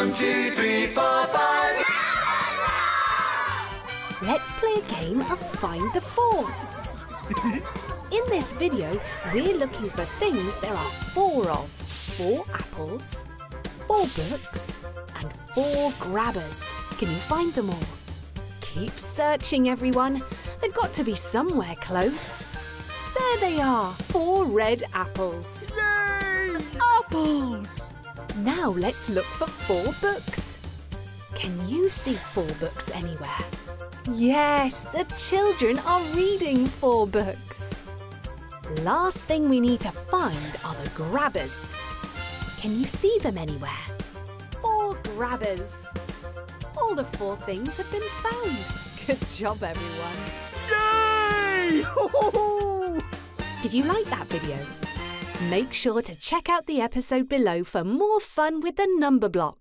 1, 2, 3, 4, 5. Let's play a game of Find the 4. In this video, we're looking for things there are 4 of. 4 apples, 4 books, and 4 grabbers. Can you find them all? Keep searching, everyone. They've got to be somewhere close. There they are, 4 red apples. Yay! Apples! Now let's look for 4 books. Can you see 4 books anywhere? Yes, the children are reading 4 books. Last thing we need to find are the grabbers. Can you see them anywhere? 4 grabbers. All the 4 things have been found. Good job, everyone. Yay! Did you like that video? Make sure to check out the episode below for more fun with the number blocks.